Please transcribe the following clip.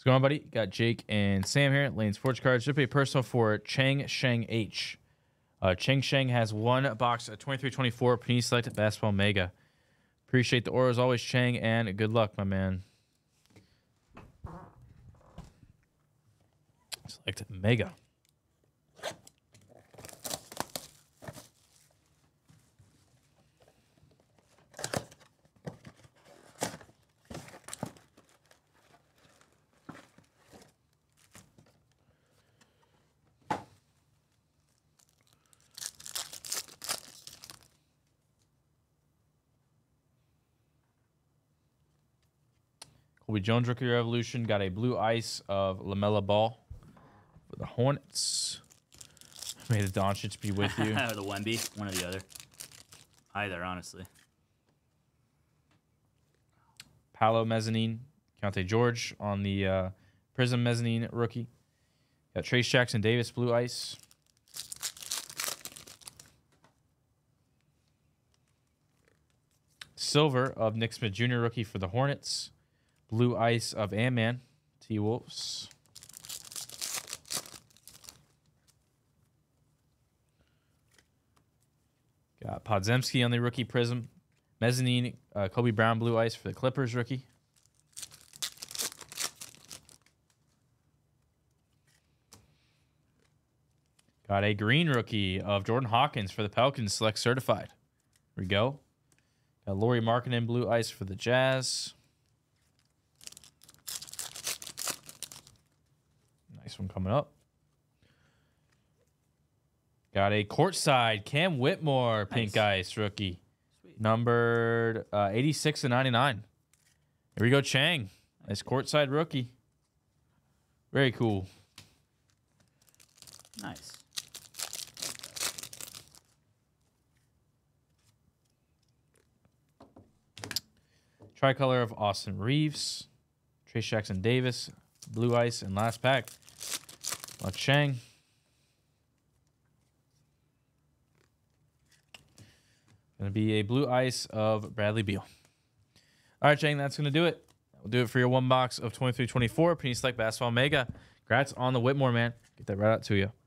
What's going on, buddy? Got Jake and Sam here. Lane's Forge cards. Should be a personal for Cheng Sheng H. Cheng Sheng has one box of 2324 Panini Select Basketball Mega. Appreciate the aura as always, Cheng, and good luck, my man. Select Mega. Obie Jones rookie revolution, got a blue ice of Lamella Ball for the Hornets. May the Donchitz be with you. Or the Wemby, one or the other. Either, honestly. Paolo Mezzanine, Keontae George on the Prism Mezzanine rookie. Got Trace Jackson Davis, blue ice. Silver of Nick Smith Jr. rookie for the Hornets. Blue ice of Ant-Man, T-Wolves. Got Podzemski on the rookie prism. Mezzanine, Kobe Brown, blue ice for the Clippers rookie. Got a green rookie of Jordan Hawkins for the Pelicans, select certified. Here we go. Got Lauri Markkanen, blue ice for the Jazz. One coming up. Got a courtside Cam Whitmore pink ice rookie, numbered 86/99. Here we go, Chang. Nice courtside rookie. Very cool. Nice. Tricolor of Austin Reeves, Trace Jackson Davis, blue ice, and last pack. Cheng. Gonna be a blue ice of Bradley Beal. All right, Cheng, that's gonna do it. We'll do it for your one box of 2324 Panini Select Basketball Mega. Congrats on the Whitmore, man. Get that right out to you.